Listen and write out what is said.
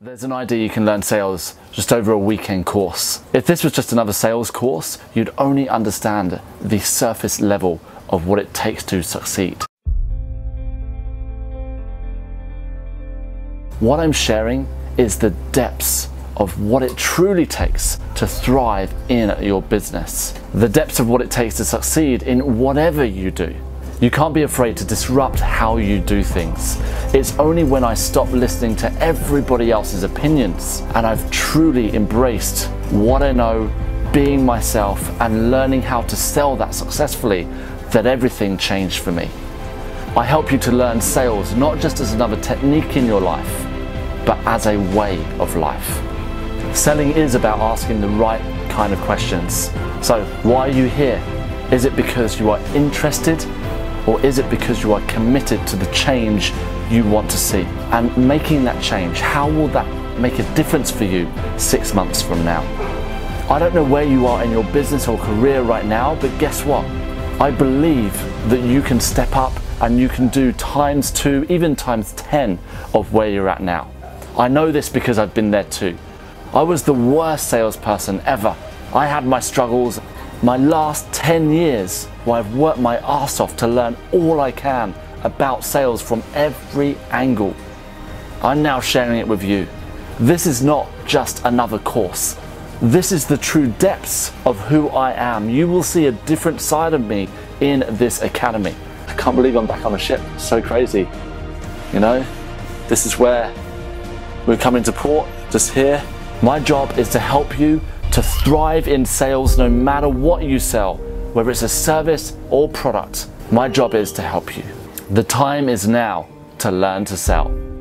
There's an idea you can learn sales just over a weekend course. If this was just another sales course, you'd only understand the surface level of what it takes to succeed. What I'm sharing is the depths of what it truly takes to thrive in your business. The depths of what it takes to succeed in whatever you do. You can't be afraid to disrupt how you do things. It's only when I stop listening to everybody else's opinions and I've truly embraced what I know, being myself and learning how to sell that successfully, that everything changed for me. I help you to learn sales not just as another technique in your life, but as a way of life. Selling is about asking the right kind of questions. So, why are you here? Is it because you are interested? Or is it because you are committed to the change you want to see? And making that change, how will that make a difference for you 6 months from now? I don't know where you are in your business or career right now, but guess what? I believe that you can step up and you can do times 2, even times 10 of where you're at now. I know this because I've been there too. I was the worst salesperson ever. I had my struggles. My last 10 years where I've worked my ass off to learn all I can about sales from every angle. I'm now sharing it with you. This is not just another course. This is the true depths of who I am. You will see a different side of me in this academy. I can't believe I'm back on a ship. So crazy. You know, this is where we're coming to port, just here. My job is to help you to thrive in sales no matter what you sell, whether it's a service or product. My job is to help you. The time is now to learn to sell.